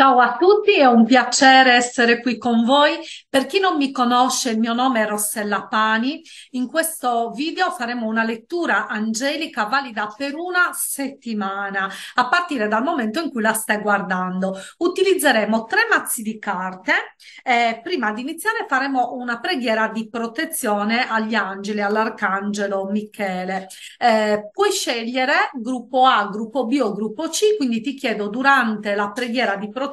Ciao a tutti, è un piacere essere qui con voi. Per chi non mi conosce, il mio nome è Rossella Pani. In questo video faremo una lettura angelica valida per una settimana, a partire dal momento in cui la stai guardando. Utilizzeremo 3 mazzi di carte e prima di iniziare faremo una preghiera di protezione agli angeli, all'arcangelo Michele. Puoi scegliere gruppo A, gruppo B o gruppo C, quindi ti chiedo durante la preghiera di protezione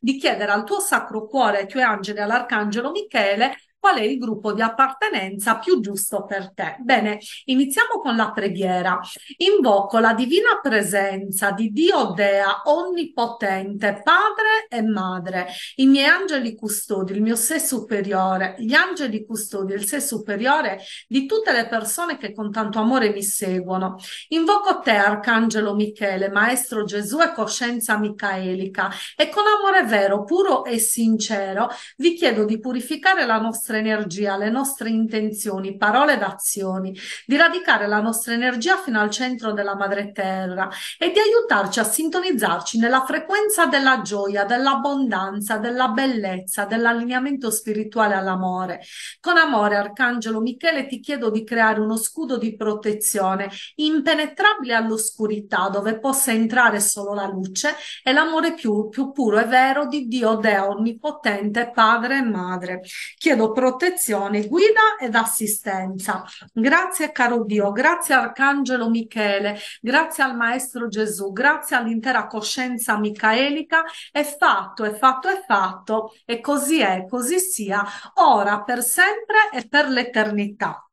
di chiedere al tuo sacro cuore, ai tuoi angeli, all'arcangelo Michele qual è il gruppo di appartenenza più giusto per te. Bene, iniziamo con la preghiera. Invoco la divina presenza di Dio Dea Onnipotente, Padre e Madre, i miei angeli custodi, il mio sé superiore, gli angeli custodi, il sé superiore di tutte le persone che con tanto amore mi seguono. Invoco te, Arcangelo Michele, Maestro Gesù e coscienza micaelica, e con amore vero, puro e sincero vi chiedo di purificare la nostra energia, le nostre intenzioni, parole ed azioni, di radicare la nostra energia fino al centro della madre terra e di aiutarci a sintonizzarci nella frequenza della gioia, dell'abbondanza, della bellezza, dell'allineamento spirituale all'amore. Con amore, Arcangelo Michele, ti chiedo di creare uno scudo di protezione impenetrabile all'oscurità, dove possa entrare solo la luce e l'amore più puro e vero di Dio Dea Onnipotente, Padre e Madre. Chiedo protezione, guida ed assistenza. Grazie caro Dio, grazie Arcangelo Michele, grazie al Maestro Gesù, grazie all'intera coscienza micaelica. È fatto, è fatto, è fatto, e così è, così sia, ora, per sempre e per l'eternità.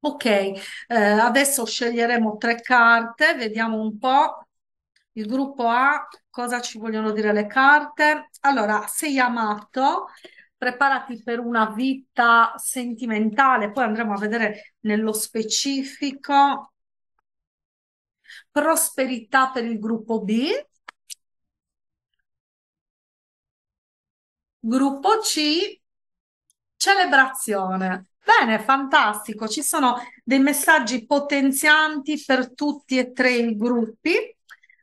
Ok, adesso sceglieremo 3 carte, vediamo un po'. Il gruppo A, cosa ci vogliono dire le carte? Allora, sei amato, preparati per una vita sentimentale, poi andremo a vedere nello specifico. Prosperità per il gruppo B. Gruppo C, celebrazione. Bene, fantastico, ci sono dei messaggi potenzianti per tutti e 3 i gruppi.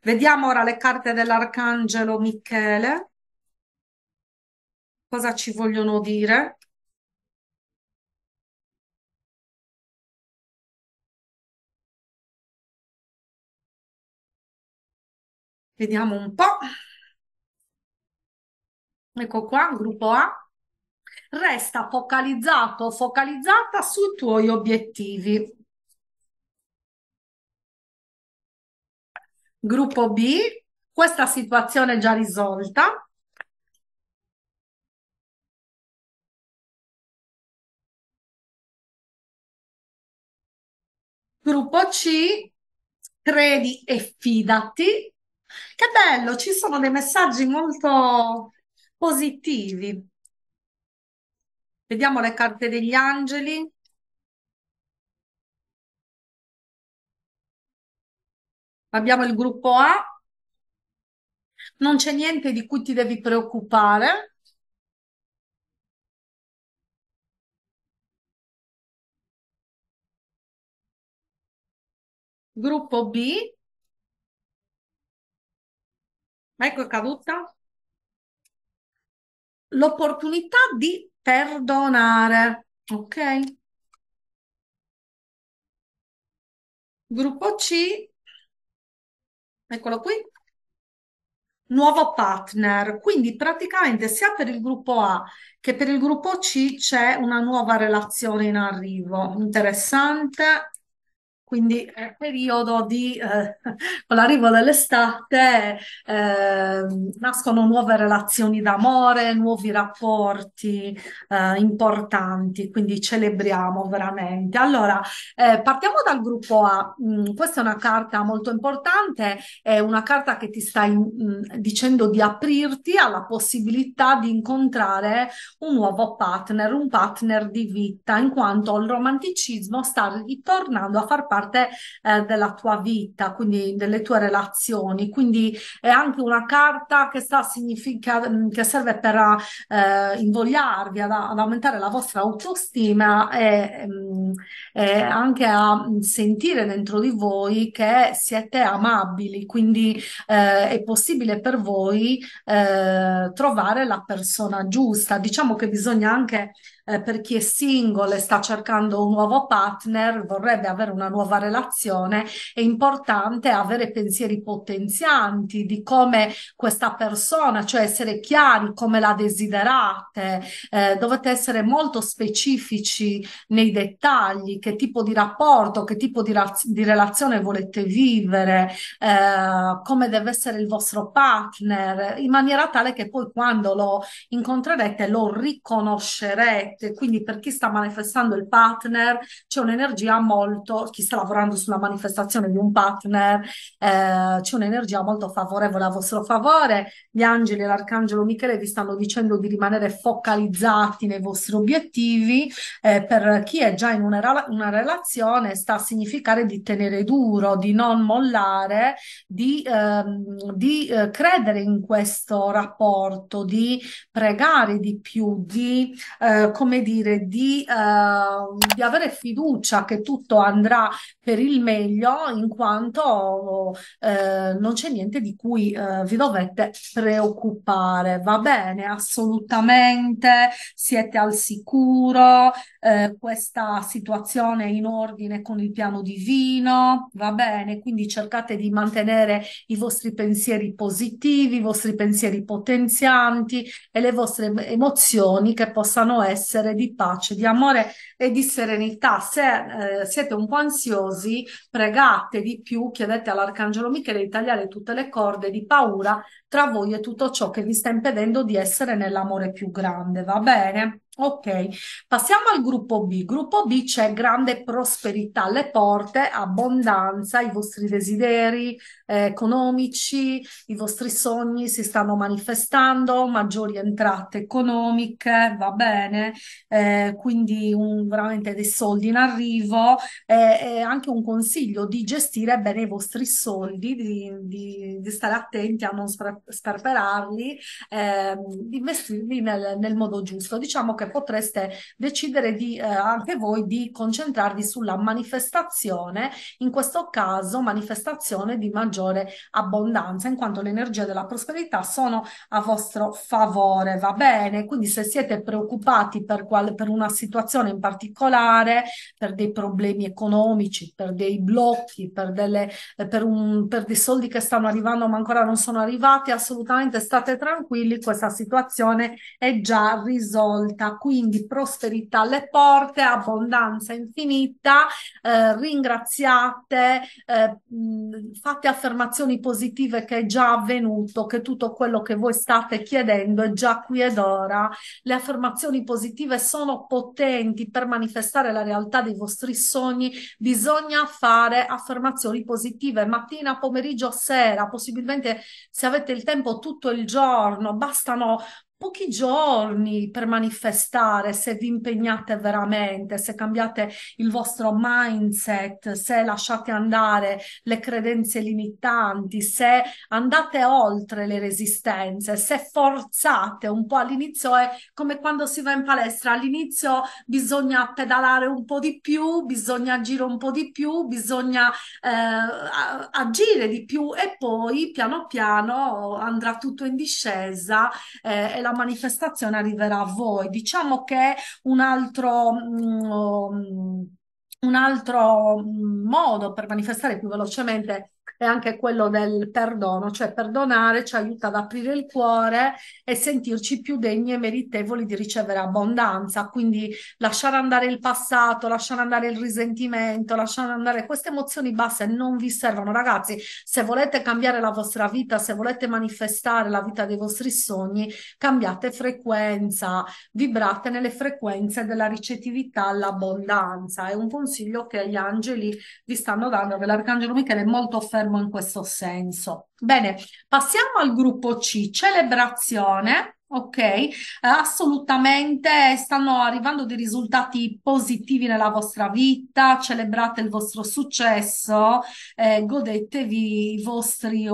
Vediamo ora le carte dell'Arcangelo Michele. Cosa ci vogliono dire? Vediamo un po'. Ecco qua, gruppo A. Resta focalizzato, focalizzata sui tuoi obiettivi. Gruppo B. Questa situazione è già risolta. Gruppo C, credi e fidati. Che bello, ci sono dei messaggi molto positivi. Vediamo le carte degli angeli. Abbiamo il gruppo A. Non c'è niente di cui ti devi preoccupare. Gruppo B. Ecco, è caduta. L'opportunità di perdonare. Ok. Gruppo C. Eccolo qui. Nuovo partner. Quindi praticamente sia per il gruppo A che per il gruppo C c'è una nuova relazione in arrivo. Interessante. Quindi è un periodo di, con l'arrivo dell'estate, nascono nuove relazioni d'amore, nuovi rapporti importanti, quindi celebriamo veramente. Allora, partiamo dal gruppo A. Questa è una carta molto importante, è una carta che ti sta dicendo di aprirti alla possibilità di incontrare un nuovo partner, un partner di vita, in quanto il romanticismo sta ritornando a far parte parte della tua vita, quindi delle tue relazioni. Quindi è anche una carta che serve per invogliarvi ad aumentare la vostra autostima e anche a sentire dentro di voi che siete amabili, quindi è possibile per voi trovare la persona giusta. Diciamo che bisogna anche, per chi è single e sta cercando un nuovo partner, vorrebbe avere una nuova relazione, è importante avere pensieri potenzianti di come questa persona, cioè essere chiari come la desiderate, dovete essere molto specifici nei dettagli, che tipo di rapporto, che tipo di relazione volete vivere, come deve essere il vostro partner, in maniera tale che poi quando lo incontrerete lo riconoscerete. Quindi per chi sta manifestando il partner c'è un'energia molto, chi sta lavorando sulla manifestazione di un partner, c'è un'energia molto favorevole a vostro favore. Gli angeli e l'arcangelo Michele vi stanno dicendo di rimanere focalizzati nei vostri obiettivi. Per chi è già in una relazione sta a significare di tenere duro, di non mollare, di credere in questo rapporto, di pregare di più, di avere fiducia che tutto andrà per il meglio, in quanto non c'è niente di cui vi dovete preoccupare, va bene? Assolutamente, siete al sicuro, questa situazione è in ordine con il piano divino, va bene? Quindi cercate di mantenere i vostri pensieri positivi, i vostri pensieri potenzianti e le vostre emozioni che possano essere di pace, di amore e di serenità. Se siete un po' ansiosi, pregate di più, chiedete all'arcangelo Michele di tagliare tutte le corde di paura tra voi e tutto ciò che vi sta impedendo di essere nell'amore più grande, va bene? Ok, passiamo al gruppo B. Gruppo B c'è grande prosperità alle porte, abbondanza, i vostri desideri economici, i vostri sogni si stanno manifestando, maggiori entrate economiche, va bene? Quindi veramente dei soldi in arrivo, e anche un consiglio di gestire bene i vostri soldi, di stare attenti a non sperperarli, di investirli nel modo giusto. Diciamo che potreste decidere anche voi di concentrarvi sulla manifestazione, in questo caso manifestazione di maggiore abbondanza, in quanto le energie della prosperità sono a vostro favore, va bene? Quindi se siete preoccupati per una situazione in particolare, per dei problemi economici, per dei blocchi, per dei soldi che stanno arrivando ma ancora non sono arrivati, assolutamente state tranquilli, questa situazione è già risolta. Quindi prosperità alle porte, abbondanza infinita, ringraziate, fate affermazioni positive che è già avvenuto, che tutto quello che voi state chiedendo è già qui ed ora. Le affermazioni positive sono potenti per manifestare la realtà dei vostri sogni. Bisogna fare affermazioni positive mattina, pomeriggio, sera, possibilmente se avete il tempo tutto il giorno, bastano pochi giorni per manifestare, se vi impegnate veramente, se cambiate il vostro mindset, se lasciate andare le credenze limitanti, se andate oltre le resistenze, se forzate un po'. All'inizio è come quando si va in palestra, all'inizio bisogna pedalare un po' di più, bisogna agire un po' di più, bisogna agire di più e poi piano piano andrà tutto in discesa e la manifestazione arriverà a voi. Diciamo che un altro modo per manifestare più velocemente è anche quello del perdono, cioè perdonare ci aiuta ad aprire il cuore e sentirci più degni e meritevoli di ricevere abbondanza. Quindi lasciare andare il passato, lasciare andare il risentimento, lasciare andare queste emozioni basse, non vi servono, ragazzi. Se volete cambiare la vostra vita, se volete manifestare la vita dei vostri sogni, cambiate frequenza, vibrate nelle frequenze della ricettività all'abbondanza. È un consiglio che gli angeli vi stanno dando, che l'arcangelo Michele è molto fermo in questo senso. Bene, passiamo al gruppo C, celebrazione, Ok, assolutamente, stanno arrivando dei risultati positivi nella vostra vita, celebrate il vostro successo, godetevi i vostri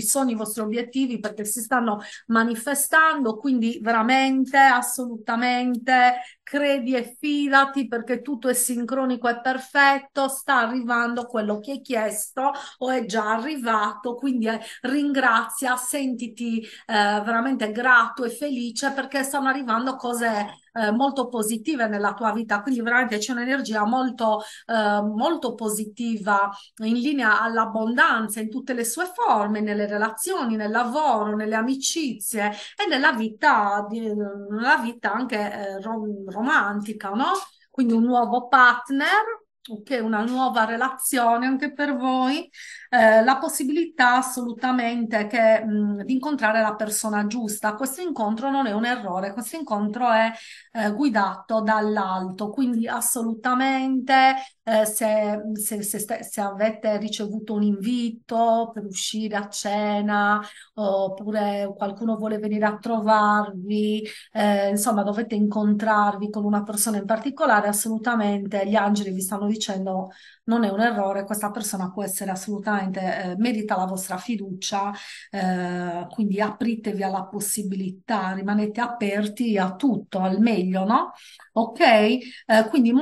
sogni, i vostri obiettivi, perché si stanno manifestando, quindi veramente, assolutamente, credi e fidati, perché tutto è sincronico e perfetto, sta arrivando quello che hai chiesto o è già arrivato, quindi ringrazia, sentiti veramente grato e felice, perché stanno arrivando cose molto positive nella tua vita, quindi veramente c'è un'energia molto, molto positiva, in linea all'abbondanza in tutte le sue forme, nelle relazioni, nel lavoro, nelle amicizie e nella vita anche romantica, no? Quindi un nuovo partner, ok, una nuova relazione anche per voi, la possibilità assolutamente di incontrare la persona giusta. Questo incontro non è un errore, questo incontro è guidato dall'alto, quindi assolutamente se avete ricevuto un invito per uscire a cena, oppure qualcuno vuole venire a trovarvi, insomma dovete incontrarvi con una persona in particolare, assolutamente gli angeli vi stanno dicendo non è un errore, questa persona può essere assolutamente, merita la vostra fiducia, quindi apritevi alla possibilità, rimanete aperti a tutto, al meglio, no? Ok? Quindi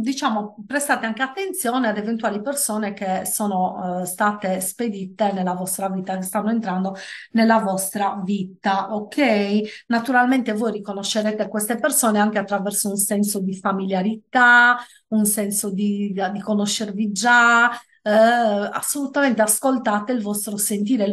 diciamo, prestate anche attenzione ad eventuali persone che sono state spedite nella vostra vita, che stanno entrando nella vostra vita, ok? Naturalmente voi riconoscerete queste persone anche attraverso un senso di familiarità, un senso di conoscervi già, assolutamente ascoltate il vostro sentire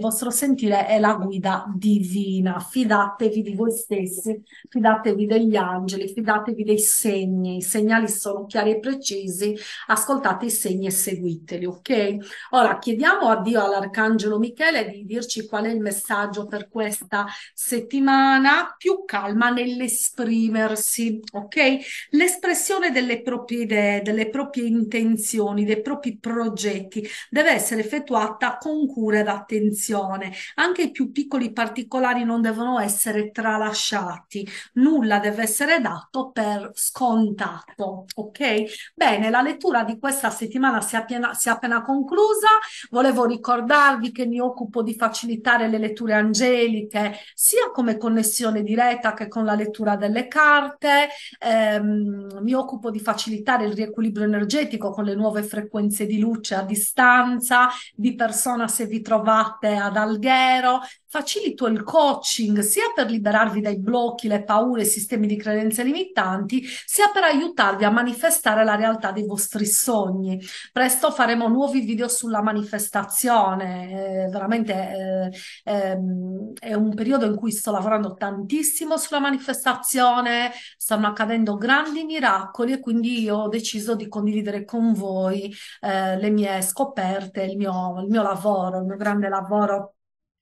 è la guida divina, fidatevi di voi stessi, fidatevi degli angeli, fidatevi dei segni, i segnali sono chiari e precisi, ascoltate i segni e seguiteli, ok? Ora chiediamo a Dio, all'Arcangelo Michele, di dirci qual è il messaggio per questa settimana, più calma nell'esprimersi, ok? L'espressione delle proprie idee, delle proprie intenzioni, dei propri progetti, deve essere effettuata con cura ed attenzione. Anche i più piccoli particolari non devono essere tralasciati, nulla deve essere dato per scontato, ok? Bene, la lettura di questa settimana si è appena conclusa. Volevo ricordarvi che mi occupo di facilitare le letture angeliche sia come connessione diretta che con la lettura delle carte, mi occupo di facilitare il riequilibrio energetico con le nuove frequenze di luce a distanza, di persona se vi trovate ad Alghero, facilito il coaching sia per liberarvi dai blocchi, le paure, i sistemi di credenze limitanti, sia per aiutarvi a manifestare la realtà dei vostri sogni. Presto faremo nuovi video sulla manifestazione, veramente è un periodo in cui sto lavorando tantissimo sulla manifestazione, stanno accadendo grandi miracoli e quindi io ho deciso di condividere con voi le mie scoperte, il mio lavoro, il mio grande lavoro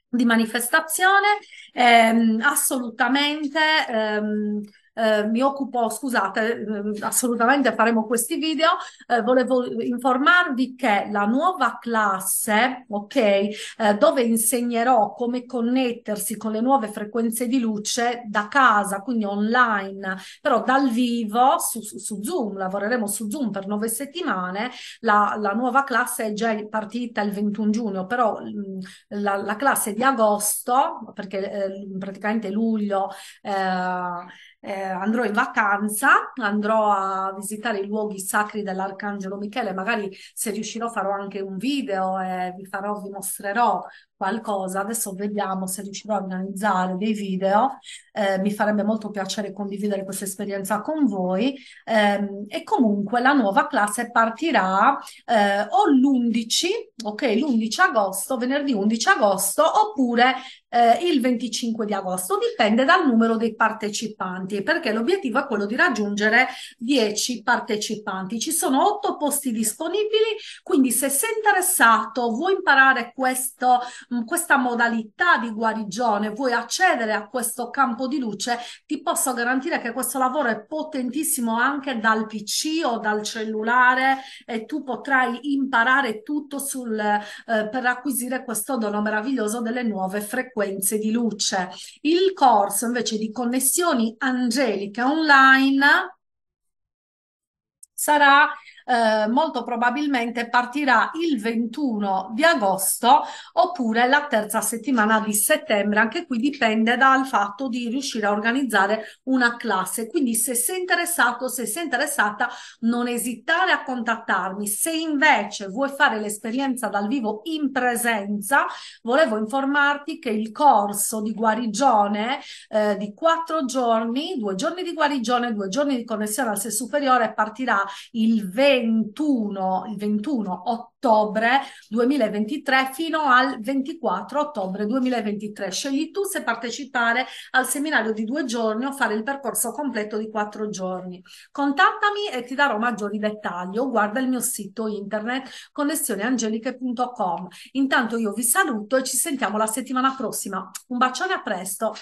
di manifestazione. Assolutamente mi occupo, scusate, assolutamente faremo questi video. Volevo informarvi che la nuova classe, ok, dove insegnerò come connettersi con le nuove frequenze di luce da casa, quindi online, però dal vivo, su Zoom, lavoreremo su Zoom per 9 settimane, la nuova classe è già partita il 21 giugno, però la classe di agosto, perché praticamente luglio andrò in vacanza, andrò a visitare i luoghi sacri dell'Arcangelo Michele, magari se riuscirò farò anche un video e vi mostrerò qualcosa, adesso vediamo se riuscirò a organizzare dei video, mi farebbe molto piacere condividere questa esperienza con voi, e comunque la nuova classe partirà o l'11, ok, l'11 agosto, venerdì 11 agosto, oppure il 25 di agosto, dipende dal numero dei partecipanti, perché l'obiettivo è quello di raggiungere 10 partecipanti, ci sono 8 posti disponibili, quindi se sei interessato, vuoi imparare questa modalità di guarigione, vuoi accedere a questo campo di luce, ti posso garantire che questo lavoro è potentissimo anche dal PC o dal cellulare e tu potrai imparare tutto per acquisire questo dono meraviglioso delle nuove frequenze frequenze di luce. Il corso invece di connessioni angeliche online sarà molto probabilmente partirà il 21 di agosto oppure la terza settimana di settembre. Anche qui dipende dal fatto di riuscire a organizzare una classe, quindi se sei interessato, se sei interessata, non esitare a contattarmi. Se invece vuoi fare l'esperienza dal vivo in presenza, volevo informarti che il corso di guarigione di 4 giorni, 2 giorni di guarigione, 2 giorni di connessione al sé superiore, partirà il 21 ottobre 2023 fino al 24 ottobre 2023. Scegli tu se partecipare al seminario di 2 giorni o fare il percorso completo di 4 giorni. Contattami e ti darò maggiori dettagli o guarda il mio sito internet connessioneangeliche.com. Intanto io vi saluto e ci sentiamo la settimana prossima. Un bacione, a presto!